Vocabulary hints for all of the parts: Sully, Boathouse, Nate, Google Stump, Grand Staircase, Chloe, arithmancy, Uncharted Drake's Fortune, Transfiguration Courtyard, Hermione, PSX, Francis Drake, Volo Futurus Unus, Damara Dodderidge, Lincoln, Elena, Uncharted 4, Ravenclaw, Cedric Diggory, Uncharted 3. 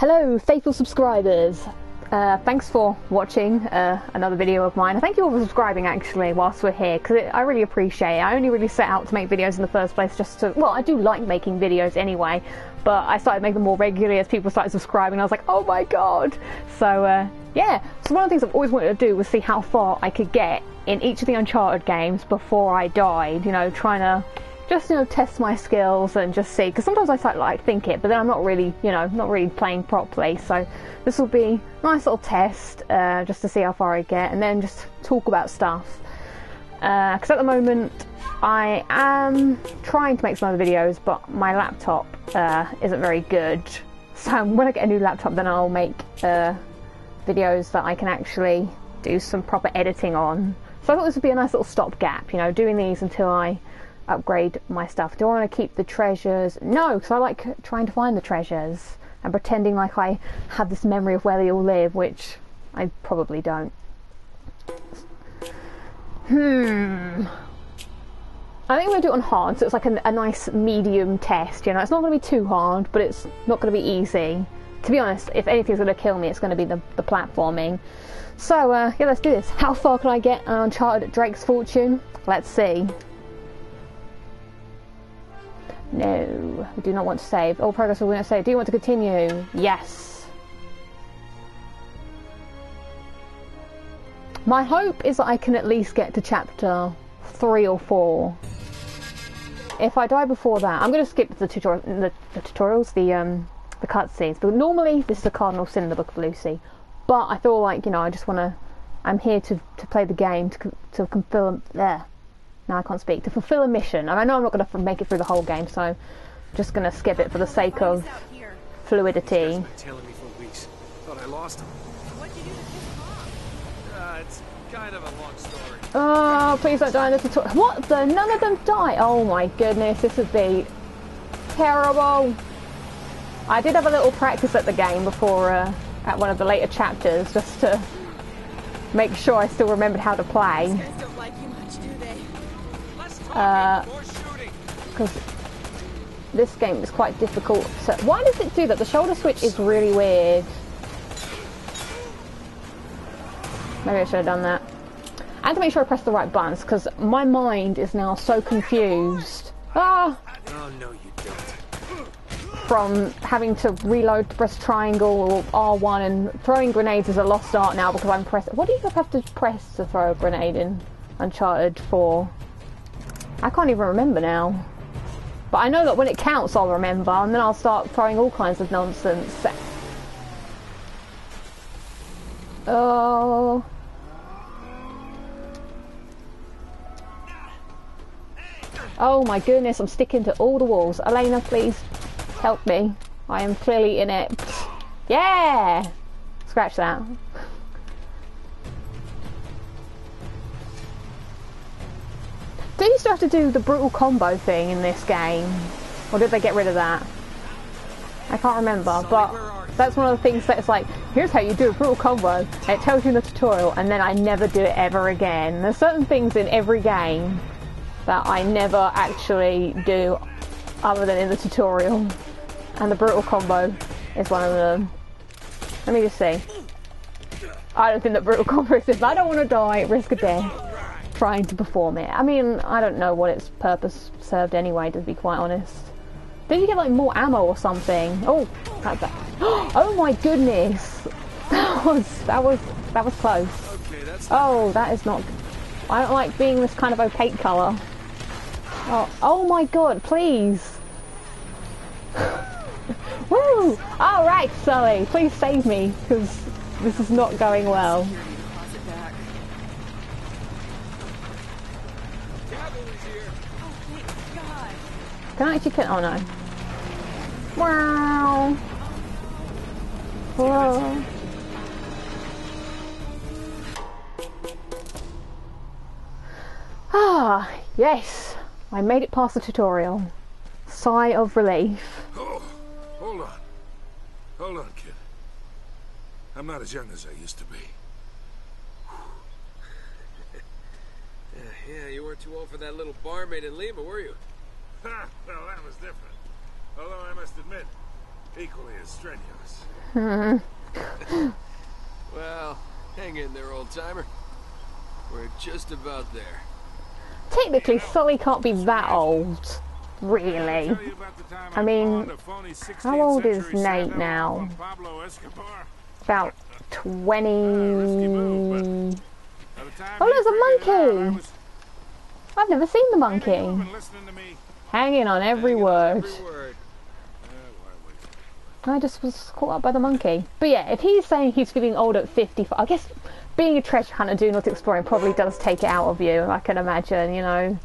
Hello faithful subscribers, thanks for watching another video of mine. Thank you all for subscribing actually whilst we're here, because I really appreciate it. I only really set out to make videos in the first place just to, well, I do like making videos anyway, but I started making them more regularly as people started subscribing. I was like, oh my god. So yeah, so one of the things I've always wanted to do was see how far I could get in each of the Uncharted games before I died, you know, trying to just, you know, test my skills and just see, because sometimes I start, like, think it, but then I'm not really, you know, not really playing properly. So this will be a nice little test just to see how far I get, and then just talk about stuff, because at the moment I am trying to make some other videos, but my laptop isn't very good. So when I get a new laptop, then I'll make videos that I can actually do some proper editing on. So I thought this would be a nice little stopgap, you know, doing these until I upgrade my stuff. Do I want to keep the treasures? No, because I like trying to find the treasures and pretending like I have this memory of where they all live, which I probably don't. I think I'm going to do it on hard, so it's like a nice medium test, you know. It's not going to be too hard, but it's not going to be easy. To be honest, if anything's going to kill me, it's going to be the platforming. So, yeah, let's do this. How far can I get on Uncharted Drake's Fortune? Let's see. No, I do not want to save. All progress will win. Save. Do you want to continue? Yes. My hope is that I can at least get to chapter 3 or 4. If I die before that, I'm going to skip the tutorial, the cutscenes. But normally, this is a cardinal sin in the Book of Lucy. But I feel like, you know, I just want to. I'm here to play the game to confirm there. Now I can't speak, to fulfill a mission, and I know I'm not going to make it through the whole game, so I'm just going to skip it for the sake of fluidity. Been tailing me for weeks. Thought I lost him. What did you do to piss him off? It's kind of a long story. Oh, please don't die in this tutorial. What the? None of them die. Oh my goodness, this would be terrible. I did have a little practice at the game before, at one of the later chapters, just to make sure I still remembered how to play. Because this game is quite difficult. So why does it do that? The shoulder switch is really weird. Maybe I should have done that. I had to make sure I press the right buttons, because my mind is now so confused. Ah! Oh, no, you don't. From having to reload to press triangle or R1, and throwing grenades is a lost art now because I'm pressing. What do you have to press to throw a grenade in Uncharted 4? I can't even remember now, but I know that when it counts I'll remember, and then I'll start throwing all kinds of nonsense. Oh, oh my goodness, I'm sticking to all the walls. Elena, please help me. I am clearly in it. Yeah, scratch that. Do you still have to do the brutal combo thing in this game, or did they get rid of that? I can't remember, but that's one of the things that it's like, here's how you do a brutal combo, and it tells you in the tutorial, and then I never do it ever again. There's certain things in every game that I never actually do other than in the tutorial, and the brutal combo is one of them. Let me just see. I don't think that brutal combo is, I don't want to die at risk of death trying to perform it. I mean, I don't know what its purpose served anyway, to be quite honest. Did you get like more ammo or something? Oh, that's that. Oh my goodness, that was close. Okay, oh, that is not. I don't like being this kind of opaque color. Oh, oh my god, please. Woo! All right, Sully, please save me, because this is not going well. Can I actually kill? Oh no. Wow. Whoa. Ah, yes. I made it past the tutorial. Sigh of relief. Oh, hold on. Hold on, kid. I'm not as young as I used to be. Yeah, you weren't too old for that little barmaid in Lima, were you? Ha! Well, that was different. Although I must admit, equally as strenuous. Well, hang in there, old timer. We're just about there. Technically, Sully can't be that old, really. I mean, how old is Nate now? About 20. Oh, there's a monkey! I've never seen the monkey. Hanging on every word. I just was caught up by the monkey. But yeah, if he's saying he's feeling old at 55, I guess being a treasure hunter, doing all the exploring probably does take it out of you, I can imagine, you know.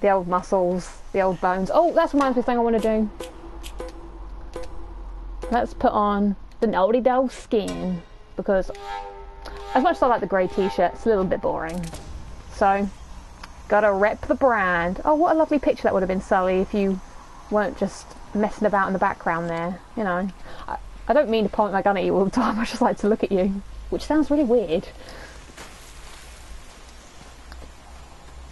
The old muscles, the old bones. Oh, that reminds me of something I want to do. Let's put on the Noldy Doll skin, because as much as I like the grey t-shirt, it's a little bit boring. So, gotta rep the brand. Oh, what a lovely picture that would have been, Sully, if you weren't just messing about in the background there, you know. I don't mean to point my gun at you all the time, I just like to look at you, which sounds really weird.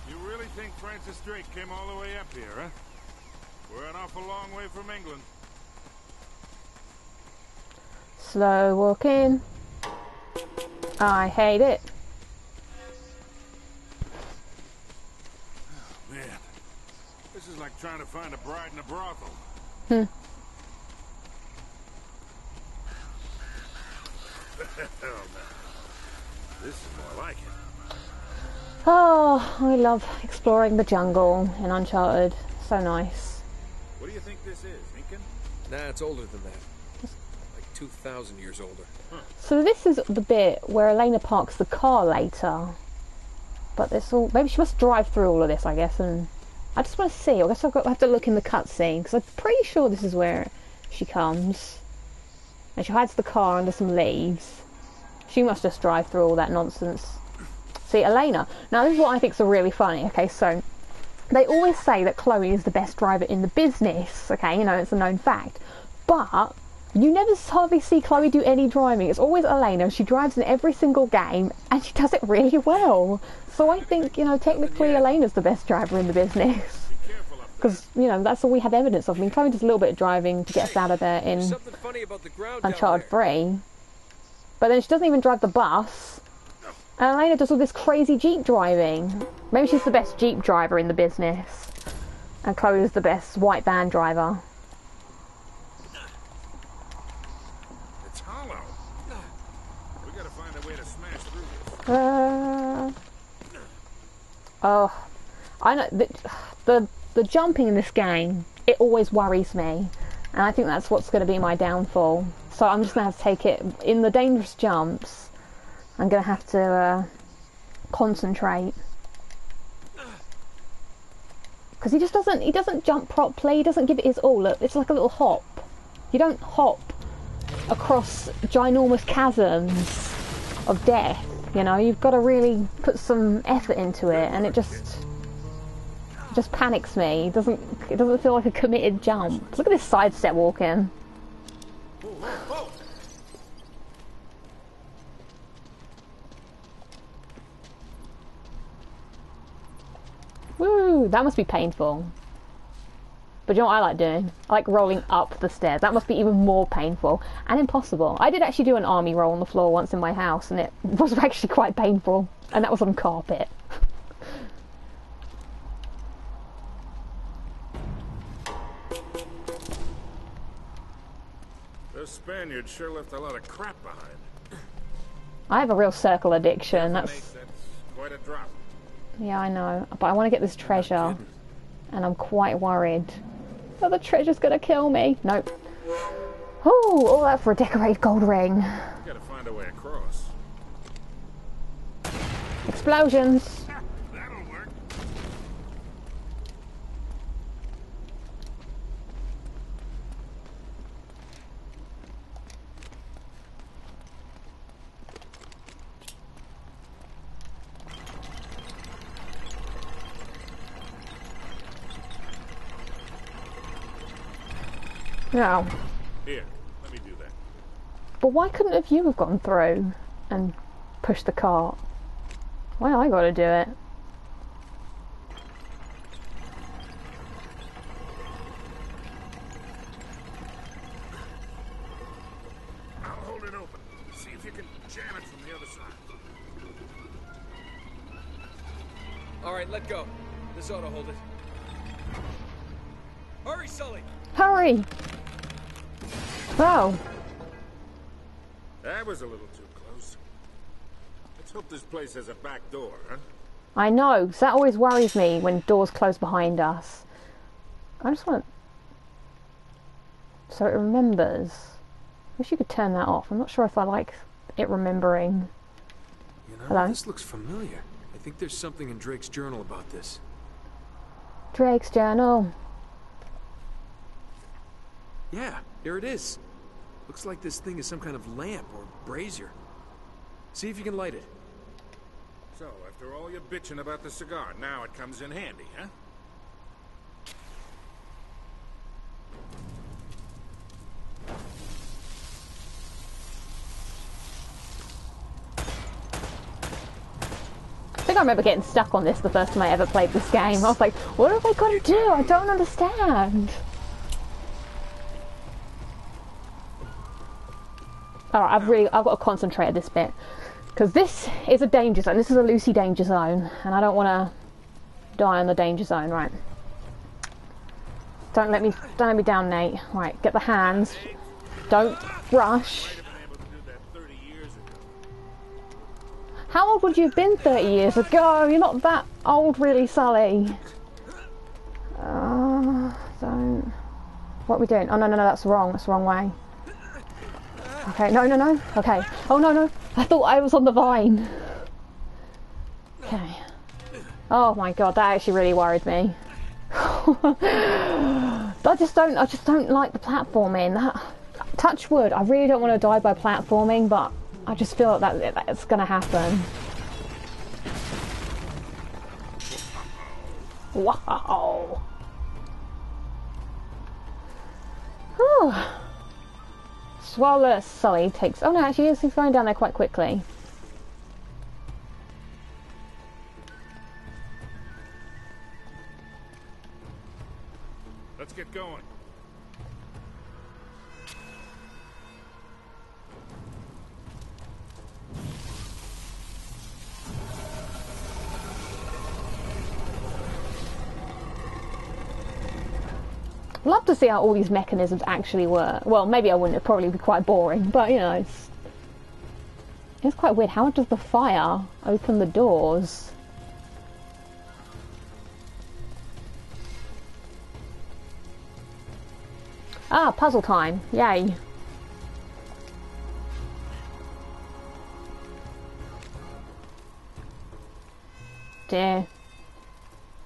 You really think Francis Drake came all the way up here, huh? We're an awful long way from England. Slow walking. I hate it. Oh, man. This is like trying to find a bride in a brothel. This is more like it. Oh, I love exploring the jungle in Uncharted. So nice. What do you think this is, Lincoln? Nah, it's older than that. Like 2,000 years older. Huh. So this is the bit where Elena parks the car later. But this all... Maybe she must drive through all of this, I guess, and... I just want to see. I guess I've got to have to look in the cutscene, because I'm pretty sure this is where she comes. And she hides the car under some leaves. She must just drive through all that nonsense. See, Elena. Now, this is what I think is really funny. Okay, so they always say that Chloe is the best driver in the business. Okay, you know, it's a known fact. But you never hardly see Chloe do any driving. It's always Elena. She drives in every single game, and she does it really well. So I think, you know, technically Elena's the best driver in the business. Because, you know, that's all we have evidence of. I mean, Chloe does a little bit of driving to get us out of there in Uncharted 3. But then she doesn't even drive the bus. And Elena does all this crazy Jeep driving. Maybe she's the best Jeep driver in the business. And Chloe is the best white van driver. It's hollow. We gotta find a way to smash through this. Oh. I know... The jumping in this game, it always worries me, and I think that's what's going to be my downfall. So I'm just going to have to take it in the dangerous jumps. I'm going to have to concentrate, because he just doesn't jump properly. He doesn't give it his all. Look, it's like a little hop. You don't hop across ginormous chasms of death. You know, you've got to really put some effort into it, and it just. Just panics me. It doesn't feel like a committed jump. Look at this sidestep walking. Whoa. Woo! That must be painful. But you know what I like doing? I like rolling up the stairs. That must be even more painful and impossible. I did actually do an army roll on the floor once in my house, and it was actually quite painful. And that was on carpet. Spaniard sure left a lot of crap behind. I have a real circle addiction. That's quite a drop. Yeah, I know. But I want to get this treasure, and I'm quite worried. Oh, the treasure's gonna kill me. Nope. Oh, all that for a decorated gold ring. We gotta find a way across. Explosions. That'll work. No. Here, let me do that. But why couldn't you have gone through and pushed the cart? Why I gotta do it? hold it open. See if you can jam it from the other side. All right, let go. This ought to hold it. Hurry, Sully! Hurry! Wow. That was a little too close. Let's hope this place has a back door, huh? I know, because that always worries me when doors close behind us. I just want so it remembers. Wish you could turn that off. I'm not sure if I like it remembering. You know, hello? This looks familiar. I think there's something in Drake's journal about this. Drake's journal. Yeah, here it is. Looks like this thing is some kind of lamp or brazier. See if you can light it. So, after all your bitching about the cigar, now it comes in handy, huh? I think I remember getting stuck on this the first time I ever played this game. I was like, what have I got to do? I don't understand. Alright, I've got to concentrate at this bit. Because this is a danger zone. This is a Lucy danger zone. And I don't want to die on the danger zone, right? Don't let me down, Nate. Right, get the hands. Don't rush. How old would you have been 30 years ago? You're not that old, really, Sully. Don't. What are we doing? Oh, no, no, no, that's wrong. That's the wrong way. Okay, no, no, no. Okay. Oh, no, no. I thought I was on the vine. Okay. Oh, my God, that actually really worried me. I just don't like the platforming. Touch wood. I really don't want to die by platforming, but I just feel like that's gonna happen. Wow. Whew. Swallow Sully takes. Oh no, actually, he's going down there quite quickly. Let's get going. Love to see how all these mechanisms actually work. Well, maybe I wouldn't. It'd probably be quite boring, but you know, it's quite weird. How does the fire open the doors? Ah, puzzle time! Yay! Dear,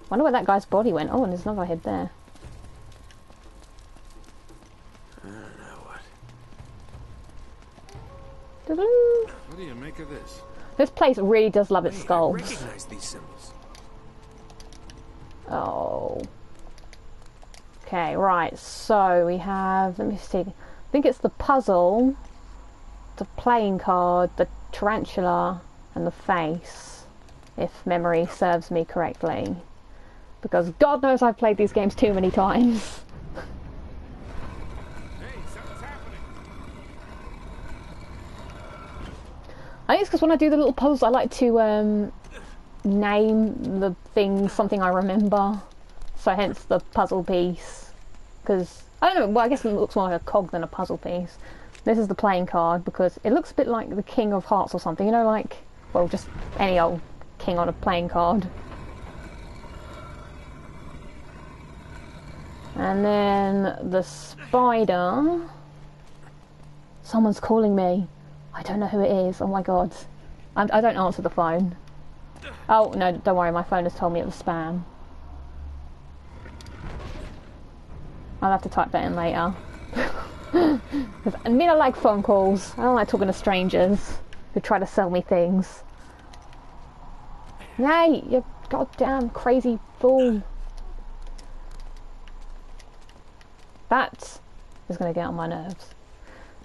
wonder where that guy's body went. Oh, and there's another head there. What do you make of this? This place really does love its skulls. I recognize these symbols. Oh. Okay, right. So we have. Let me see. I think it's the puzzle, the playing card, the tarantula, and the face. If memory serves me correctly, because God knows I've played these games too many times. I think it's because when I do the little puzzles, I like to name the thing something I remember. So hence the puzzle piece. Because, I don't know, well I guess it looks more like a cog than a puzzle piece. This is the playing card because it looks a bit like the King of Hearts or something. You know, like, well, just any old king on a playing card. And then the spider. Someone's calling me. I don't know who it is. Oh my God. I don't answer the phone. Oh, no, don't worry. My phone has told me it was spam. I'll have to type that in later. I mean, I like phone calls. I don't like talking to strangers who try to sell me things. Nay, you goddamn crazy fool. That is going to get on my nerves.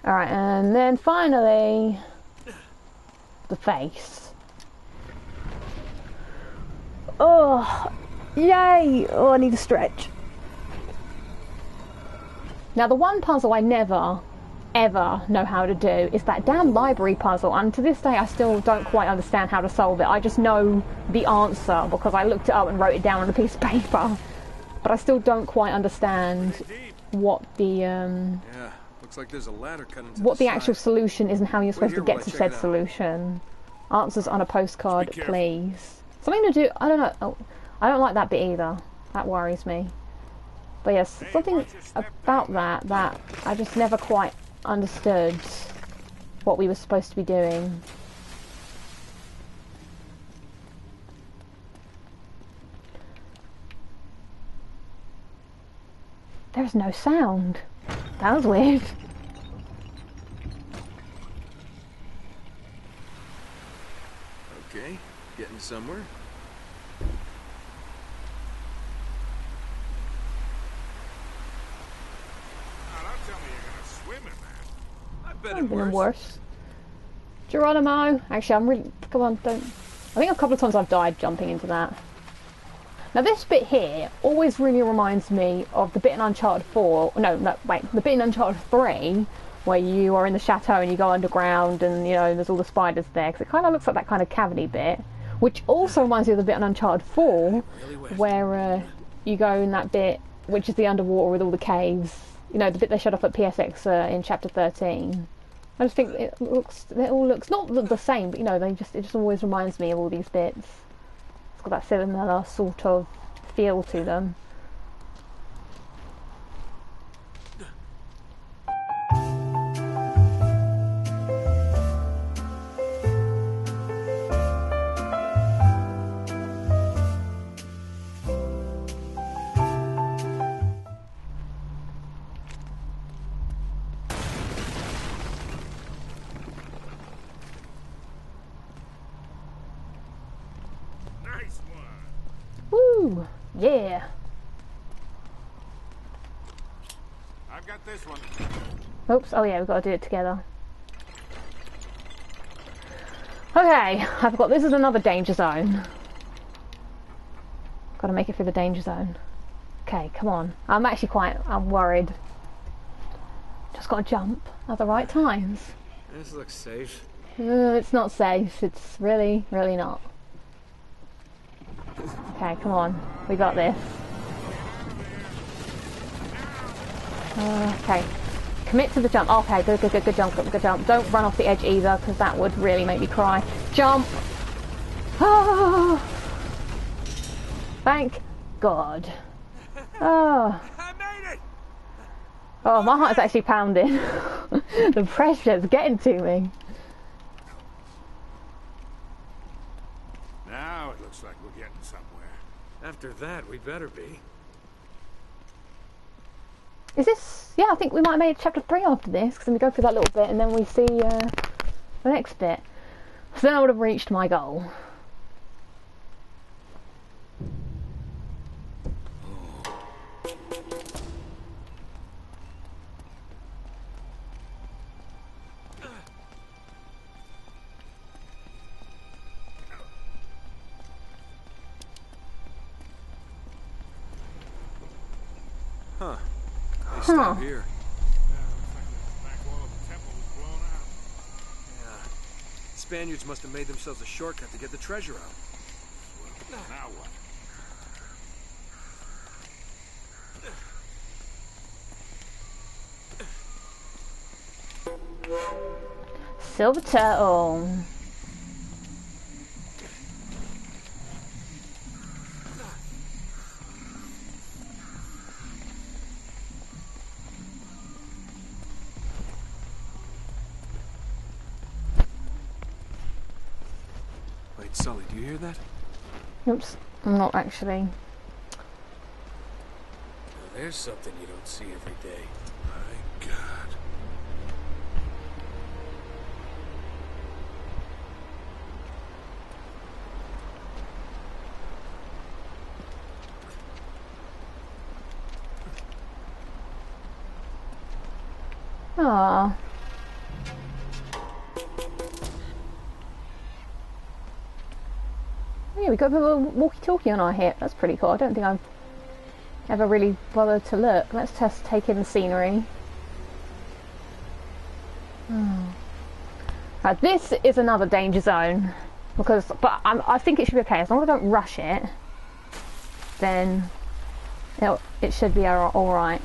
Alright, and then finally, the face. Oh, yay! Oh, I need a stretch. Now, the one puzzle I never, ever know how to do is that damn library puzzle, and to this day I still don't quite understand how to solve it. I just know the answer because I looked it up and wrote it down on a piece of paper, but I still don't quite understand what the looks like there's a ladder coming to what the actual solution is and how you're supposed to get to said solution. Answers on a postcard, please. Something to do. I don't know. Oh, I don't like that bit either. That worries me. But yes, something about that I just never quite understood what we were supposed to be doing. There's no sound. That was weird. Okay, getting somewhere. I'm feeling worse. Geronimo! Actually, I'm really... Come on, don't... I think a couple of times I've died jumping into that. Now this bit here always really reminds me of the bit in Uncharted 4... No, wait. The bit in Uncharted 3 where you are in the chateau and you go underground and, you know, there's all the spiders there. Because it kind of looks like that kind of cavity bit. Which also reminds me of the bit in Uncharted 4 where you go in that bit, which is the underwater with all the caves. You know, the bit they showed up at PSX in Chapter 13. I just think it all looks not the same, but you know, it just always reminds me of all these bits. It's got that similar sort of feel to them. Yeah. I've got this one. Oops. Oh yeah, we've got to do it together. Okay, I forgot. This is another danger zone. Got to make it through the danger zone. Okay, come on. I'm worried. Just got to jump at the right times. This looks safe. It's not safe. It's really, really not. Okay, come on. We got this. Okay. Commit to the jump. Okay, good jump, good jump. Don't run off the edge either, because that would really make me cry. Jump! Oh. Thank God. Oh. Oh, my heart is actually pounding. The pressure's getting to me. Now it looks like we're getting somewhere. After that, we better be. Is this... Yeah, I think we might have made Chapter 3 after this, because then we go through that little bit, and then we see the next bit. So then I would have reached my goal. Huh. Here. Yeah, looks like the back wall of the temple was blown out. Yeah. Spaniards must have made themselves a shortcut to get the treasure out. Well, now what? Silver turtle. Sully, do you hear that? Oops, I'm not actually. Well, there's something you don't see every day. My God. Aww. We got a walkie-talkie on our hip. That's pretty cool. I don't think I've ever really bothered to look. Let's just take in the scenery. This is another danger zone, but I think it should be okay as long as I don't rush it. Then it should be all right.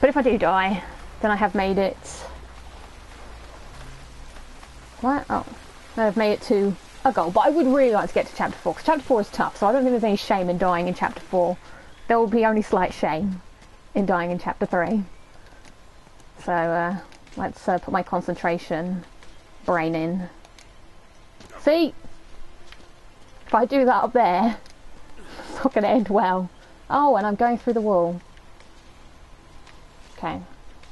But if I do die, then I have made it. What? Oh, I've made it to a goal. But I would really like to get to Chapter 4 because Chapter 4 is tough. So I don't think there's any shame in dying in Chapter 4. There will be only slight shame in dying in Chapter 3. So let's put my concentration brain in. See, if I do that up there, it's not going to end well. Oh, and I'm going through the wall. Okay,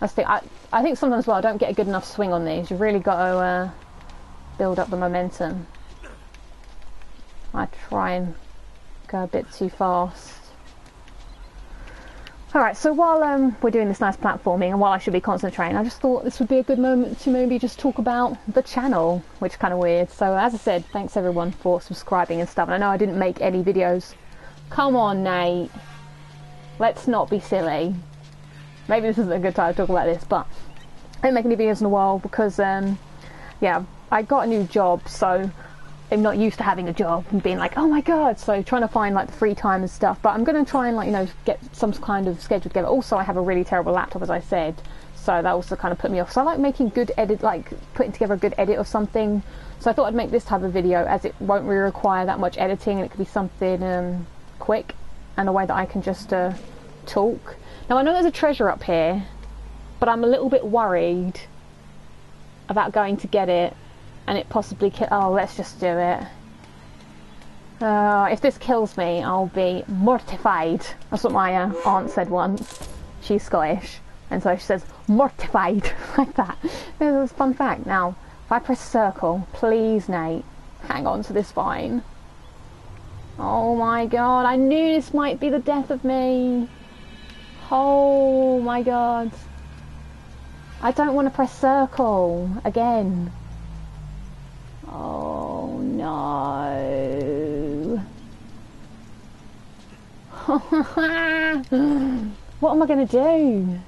that's the. I think sometimes I don't get a good enough swing on these. You've really got to build up the momentum. I try and go a bit too fast. Alright, so while we're doing this nice platforming and while I should be concentrating, I just thought this would be a good moment to maybe just talk about the channel, which is kind of weird. So as I said, thanks everyone for subscribing and stuff. And I know I didn't make any videos. Come on, Nate. Let's not be silly. Maybe this isn't a good time to talk about this, but I didn't make any videos in a while because, yeah, I got a new job, so I'm not used to having a job and being like, oh my god, so trying to find like the free time and stuff. But I'm going to try and, like, you know, get some kind of schedule together. Also, I have a really terrible laptop, as I said, so that also kind of put me off. So I like making good edit, like putting together a good edit of something. So I thought I'd make this type of video as it won't really require that much editing and it could be something quick and a way that I can just talk. Now I know there's a treasure up here, but I'm a little bit worried about going to get it. And it possibly kill. Oh, let's just do it. If this kills me, I'll be mortified. That's what my aunt said once. She's Scottish, and so she says mortified like that. This is a fun fact. Now, if I press circle, please, Nate, hang on to this vine. Oh my god! I knew this might be the death of me. Oh my god! I don't want to press circle again. Oh no. What am I going to do?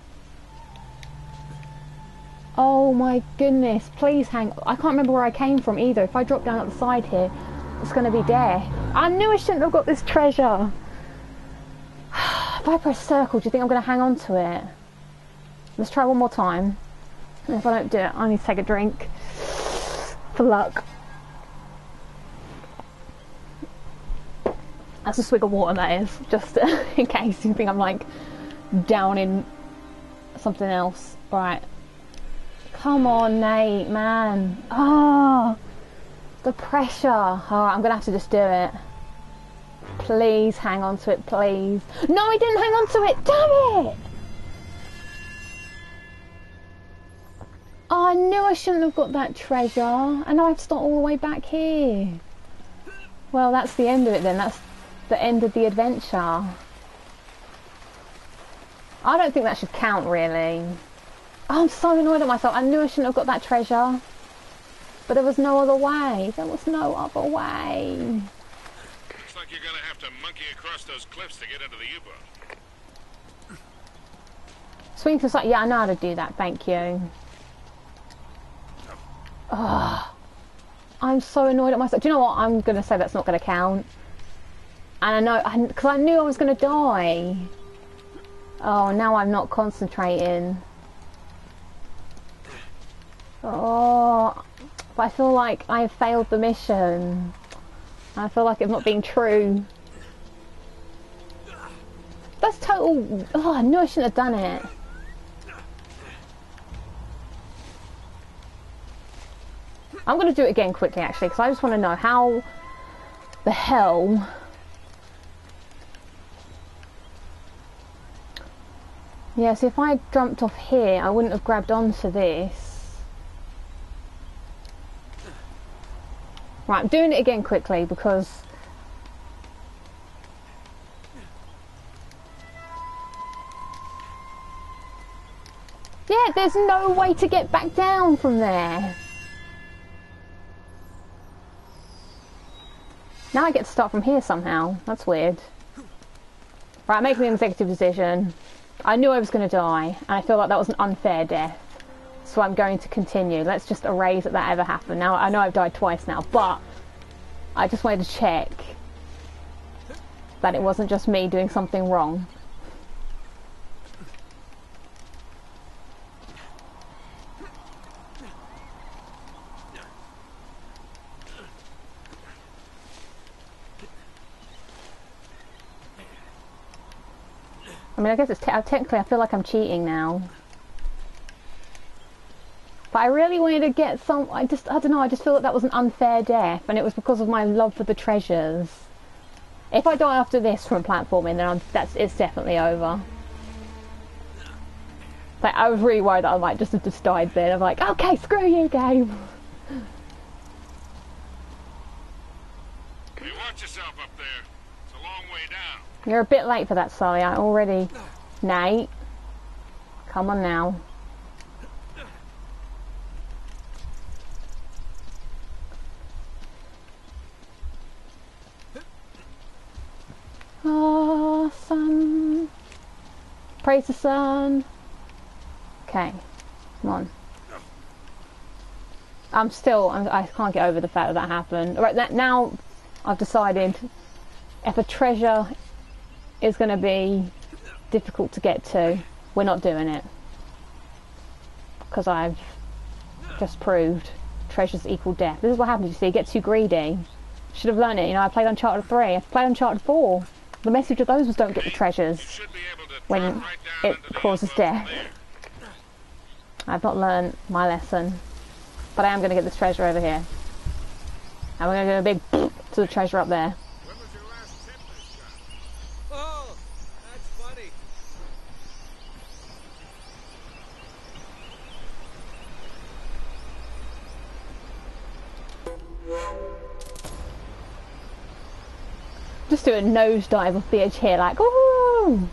Oh my goodness, please hang. I can't remember where I came from either. If I drop down at the side here, it's going to be death. I knew I shouldn't have got this treasure. If I press circle, do you think I'm going to hang on to it? Let's try one more time. And if I don't do it, I need to take a drink. For luck. That's a swig of water, that is, just in case you think I'm like down in something else. Right, come on, Nate, man. Oh, the pressure. Alright, I'm gonna have to just do it. Please hang on to it, please. No, I didn't hang on to it, damn it. Oh, I knew I shouldn't have got that treasure. I know I have to start all the way back here. Well, that's the end of it then. That's the end of the adventure. I don't think that should count, really. Oh, I'm so annoyed at myself. I knew I shouldn't have got that treasure. But there was no other way. There was no other way. Looks like you're going to have to monkey across those cliffs to get into the U-boat. Swing to side. Yeah, I know how to do that. Thank you. Oh, I'm so annoyed at myself. Do you know what? I'm going to say that's not going to count. And I know, because I knew I was going to die. Oh, now I'm not concentrating. Oh, but I feel like I have failed the mission. I feel like it's not being true. That's total... Oh, I knew I shouldn't have done it. I'm going to do it again quickly, actually, because I just want to know how the hell... Yeah, so if I jumped off here, I wouldn't have grabbed onto this. Right, I'm doing it again quickly, because... Yeah, there's no way to get back down from there. Now I get to start from here somehow. That's weird. Right, I'm making an executive decision. I knew I was going to die, and I feel like that was an unfair death. So I'm going to continue. Let's just erase that that ever happened. Now, I know I've died twice now, but I just wanted to check that it wasn't just me doing something wrong. I mean, I guess it's technically, I feel like I'm cheating now. But I really wanted to get some, I don't know, I just feel like that was an unfair death, and it was because of my love for the treasures. If I die after this from platforming, then it's definitely over. Like, I was really worried that I might just have just died then. I'm like, okay, screw you, game. You watch yourself up there. It's a long way down. You're a bit late for that, Sully. I already... Nate. Come on now. Oh, sun. Praise the sun. Okay. Come on. I'm still... I can't get over the fact that happened. Right, now I've decided if a treasure... is going to be difficult to get to, we're not doing it, because I've just proved treasures equal death. This is what happens, you see, you get too greedy. Should have learned it, you know. I played Uncharted 3, I played Uncharted 4. The message of those was don't get the treasures when it causes death. I've not learned my lesson, but I am going to get this treasure over here, and we're going to do a big to the treasure up there. Just do a nosedive off the edge here, like, ooh!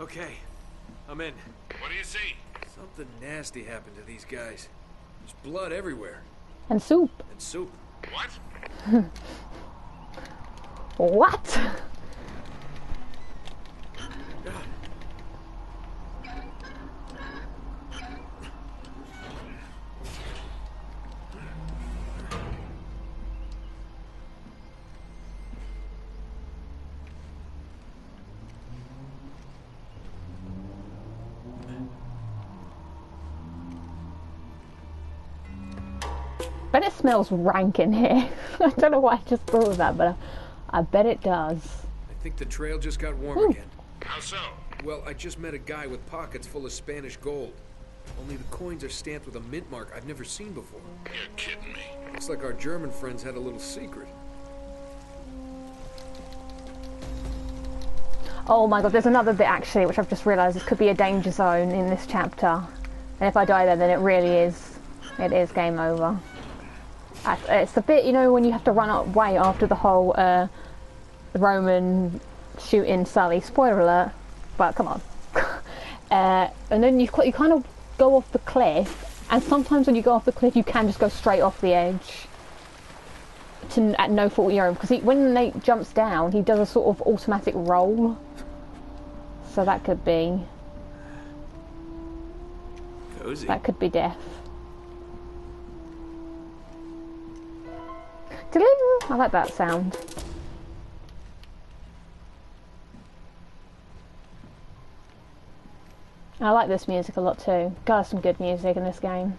Okay, I'm in. What do you see? Something nasty happened to these guys. There's blood everywhere. And soup. And soup. What? What? I bet it smells rank in here. I don't know why I just thought of that, but I bet it does. I think the trail just got warm again. How so? Well, I just met a guy with pockets full of Spanish gold. Only the coins are stamped with a mint mark I've never seen before. You're kidding me. Looks like our German friends had a little secret. Oh my god, there's another bit actually, which I've just realised this could be a danger zone in this chapter. And if I die there, then it really is. It is game over. It's the bit, you know, when you have to run away after the whole Roman shooting Sully. Spoiler alert, but come on. And then you kind of go off the cliff, and sometimes when you go off the cliff, you can just go straight off the edge at no fault of your own. Because when Nate jumps down, he does a sort of automatic roll. So that could be... cozy. That could be death. I like that sound. I like this music a lot too. God, some good music in this game.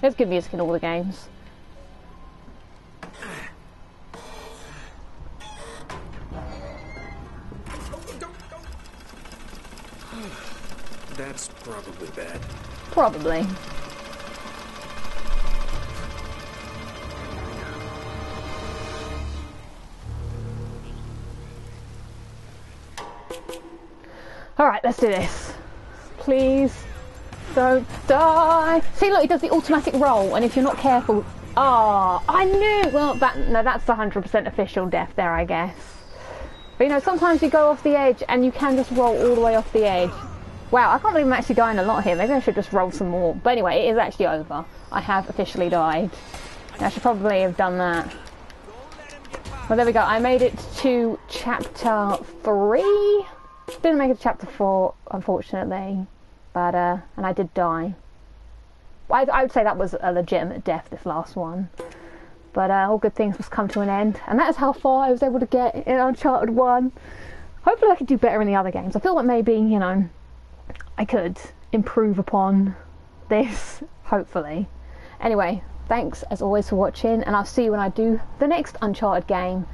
There's good music in all the games. That's probably bad. Probably. Alright, let's do this. Please don't die. See, look, he does the automatic roll, and if you're not careful... Ah, I knew! Well, no, that's the 100% official death there, I guess. But you know, sometimes you go off the edge and you can just roll all the way off the edge. Wow, I can't believe I'm actually dying a lot here. Maybe I should just roll some more. But anyway, it is actually over. I have officially died. I should probably have done that. Well, there we go. I made it to chapter 3. Didn't make it to chapter 4, unfortunately. But, and I did die. I would say that was a legitimate death, this last one. But all good things must come to an end. And that is how far I was able to get in Uncharted 1. Hopefully I could do better in the other games. I feel like maybe, you know, I could improve upon this, hopefully. Anyway, thanks as always for watching, and I'll see you when I do the next Uncharted game.